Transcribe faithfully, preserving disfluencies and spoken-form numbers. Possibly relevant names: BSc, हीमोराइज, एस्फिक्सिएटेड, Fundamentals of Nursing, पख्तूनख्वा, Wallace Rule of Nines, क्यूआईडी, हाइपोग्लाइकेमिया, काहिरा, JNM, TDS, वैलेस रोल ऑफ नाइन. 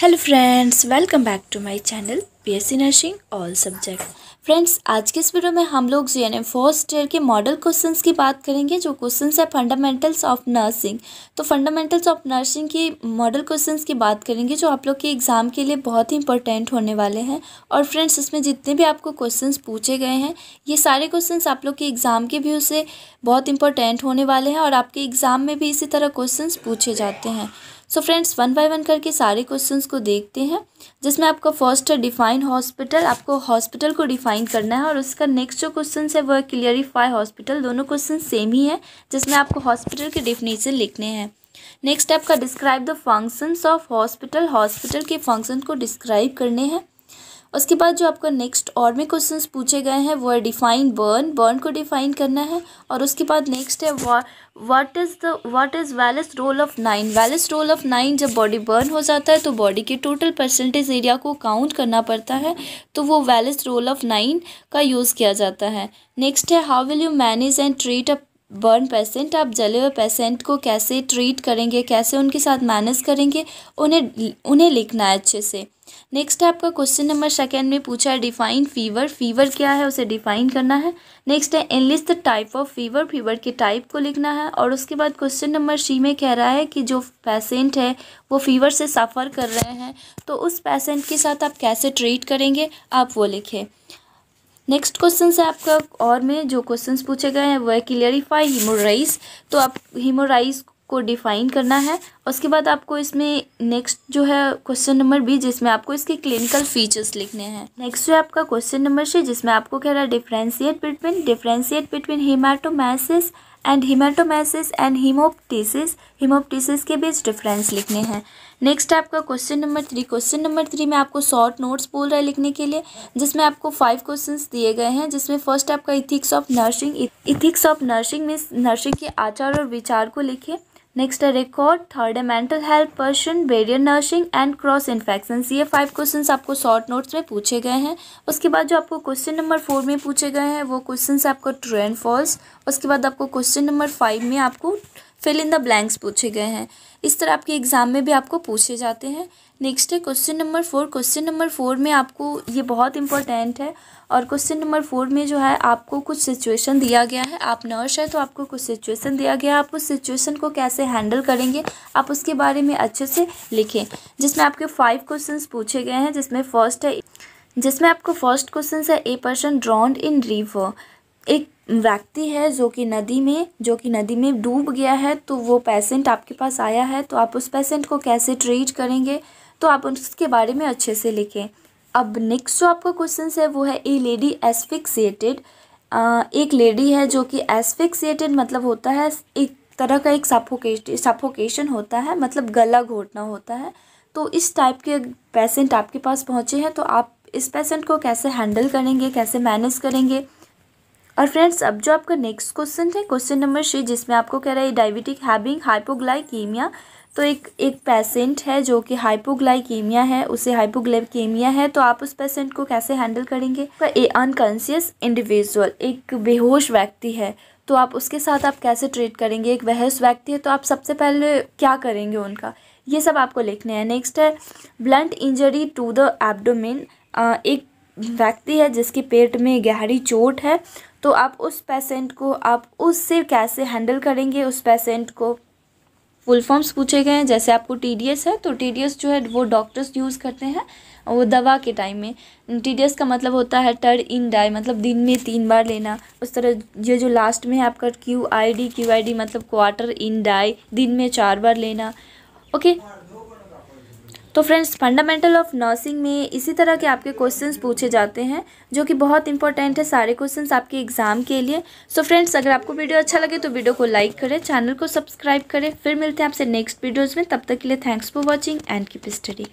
Hello friends, welcome back to my channel B S C nursing all subject. Friends, आज के इस video में हम लोग J N M first year के मॉडल क्वेश्चंस की बात करेंगे, जो क्वेश्चंस है फंडामेंटल्स ऑफ नर्सिंग। तो फंडामेंटल्स ऑफ नर्सिंग की मॉडल क्वेश्चंस की बात करेंगे, जो आप लोग के एग्ज़ाम के लिए बहुत ही इंपॉर्टेंट होने वाले हैं। और फ्रेंड्स, इसमें जितने भी आपको क्वेश्चंस पूछे गए हैं, ये सारे क्वेश्चंस आप लोग के एग्ज़ाम के व्यू से बहुत इंपॉर्टेंट होने वाले हैं, और आपके एग्ज़ाम में भी इसी तरह क्वेश्चंस पूछे जाते हैं। So friends, one by one करके सारे क्वेश्चंस को देखते हैं, जिसमें आपका फर्स्ट है डिफाइन हॉस्पिटल। आपको हॉस्पिटल को डिफाइन करना है, और उसका नेक्स्ट जो क्वेश्चन है वह क्लियरिफाई हॉस्पिटल। दोनों क्वेश्चन सेम ही है, जिसमें आपको हॉस्पिटल के डिफिनीशन लिखने हैं। नेक्स्ट आपका describe the functions of hospital. Hospital के फंक्शन को डिस्क्राइब करने हैं। उसके बाद जो आपका नेक्स्ट और में क्वेश्चंस पूछे गए हैं वो डिफाइन बर्न बर्न को डिफाइन करना है। और उसके बाद नेक्स्ट है what is the what is वैलेस रोल ऑफ नाइन। वैलेस रोल ऑफ नाइन, जब बॉडी बर्न हो जाता है तो बॉडी के टोटल परसेंटेज एरिया को काउंट करना पड़ता है, तो वो वैलेस रोल ऑफ नाइन का यूज़ किया जाता है। नेक्स्ट है how will you manage and treat a burn patient. आप जले हुए पेशेंट को कैसे ट्रीट करेंगे, कैसे उनके साथ मैनेज करेंगे, उन्हें उन्हें लिखना है अच्छे से। नेक्स्ट है आपका क्वेश्चन नंबर सेकेंड में पूछा है डिफाइन फीवर। फीवर क्या है उसे डिफाइन करना है। नेक्स्ट है enlist the type of fever. Fever के टाइप को लिखना है। और उसके बाद क्वेश्चन नंबर सी में कह रहा है कि जो पेशेंट है वो फीवर से सफ़र कर रहे हैं, तो उस पेशेंट के साथ आप कैसे ट्रीट करेंगे, आप वो लिखें। नेक्स्ट क्वेश्चन है आपका और में जो क्वेश्चंस पूछे गए हैं वह क्लियरिफाई हीमोराइज। तो आप हीमोराइज को डिफाइन करना है। उसके बाद आपको इसमें नेक्स्ट जो है क्वेश्चन नंबर बी, जिसमें आपको इसके क्लिनिकल फीचर्स लिखने हैं। नेक्स्ट जो है आपका क्वेश्चन नंबर सी, जिसमें आपको कह रहा है differentiate between differentiate between haematemesis and haematemesis and haemoptysis. Haemoptysis के बीच डिफरेंस लिखने हैं। नेक्स्ट आपका question number three. Question number three में आपको शॉर्ट नोट्स बोल रहा है लिखने के लिए, जिसमें आपको फाइव क्वेश्चंस दिए गए हैं, जिसमें फर्स्ट आपका ethics of nursing. Ethics of nursing में नर्सिंग के आचार और विचार को लिखें। नेक्स्ट है रिकॉर्ड। थर्ड है mental health, person, barrier nursing and cross infection. ये फाइव क्वेश्चंस आपको शॉर्ट नोट्स में पूछे गए हैं। उसके बाद जो आपको क्वेश्चन नंबर फोर में पूछे गए हैं वो क्वेश्चंस आपको ट्रू एंड फॉल्स। उसके बाद आपको क्वेश्चन नंबर फाइव में आपको फिल इन द ब्लैंक्स पूछे गए हैं। इस तरह आपके एग्जाम में भी आपको पूछे जाते हैं। नेक्स्ट है question number four. Question number four में आपको ये बहुत इंपॉर्टेंट है, और क्वेश्चन नंबर फोर में जो है आपको कुछ सिचुएशन दिया गया है। आप नर्स है तो आपको कुछ सिचुएशन दिया गया है, आप उस सिचुएशन को कैसे हैंडल करेंगे आप उसके बारे में अच्छे से लिखें, जिसमें आपके फाइव क्वेश्चंस पूछे गए हैं। जिसमें फर्स्ट है जिसमें आपको फर्स्ट क्वेश्चन है ए पर्सन ड्रॉन्ड इन रिवर। एक व्यक्ति है जो कि नदी में जो कि नदी में डूब गया है, तो वो पेशेंट आपके पास आया है, तो आप उस पेशेंट को कैसे ट्रीट करेंगे, तो आप उसके बारे में अच्छे से लिखें। अब नेक्स्ट जो आपका क्वेश्चन है वो है ए लेडी एस्फिक्सिएटेड। एक लेडी है जो कि एस्फिक्सिएटेड मतलब होता है एक तरह का एक सफोकेशन सफोकेशन होता है, मतलब गला घोटना होता है। तो इस टाइप के पेशेंट आपके पास पहुँचे हैं, तो आप इस पेशेंट को कैसे हैंडल करेंगे, कैसे मैनेज करेंगे। और फ्रेंड्स, अब जो आपका नेक्स्ट क्वेश्चन है क्वेश्चन नंबर थ्री, जिसमें आपको कह रहा है डायबिटिक हैविंग हाइपोग्लाइकेमिया। तो एक एक पेशेंट है जो कि हाइपोग्लाइकेमिया है, उसे हाइपोग्लाइकेमिया है, तो आप उस पेशेंट को कैसे हैंडल करेंगे। ए अनकॉन्शियस इंडिविजुअल, एक बेहोश व्यक्ति है, तो आप उसके साथ आप कैसे ट्रीट करेंगे। एक बेहोश व्यक्ति है तो आप सबसे पहले क्या करेंगे उनका, ये सब आपको लिखने हैं। नेक्स्ट है blunt injury to the abdomen. एक व्यक्ति है जिसके पेट में गहरी चोट है, तो आप उस पेशेंट को आप उससे कैसे हैंडल करेंगे। उस पेशेंट को फुल फॉर्म्स पूछे गए हैं। जैसे आपको टीडीएस है, तो टीडीएस जो है वो डॉक्टर्स यूज़ करते हैं वो दवा के टाइम में। टीडीएस का मतलब होता है टर्ड इन डाई, मतलब दिन में तीन बार लेना। उस तरह ये जो लास्ट में है आपका क्यूआईडी। क्यूआईडी मतलब क्वार्टर इन डाई, दिन में चार बार लेना। ओके, तो फ्रेंड्स, फंडामेंटल ऑफ नर्सिंग में इसी तरह के आपके क्वेश्चंस पूछे जाते हैं, जो कि बहुत इंपॉर्टेंट है सारे क्वेश्चंस आपके एग्जाम के लिए। सो फ्रेंड्स, अगर आपको वीडियो अच्छा लगे तो वीडियो को लाइक करें, चैनल को सब्सक्राइब करें। फिर मिलते हैं आपसे नेक्स्ट वीडियोज़ में। तब तक के लिए thanks for watching and keep study.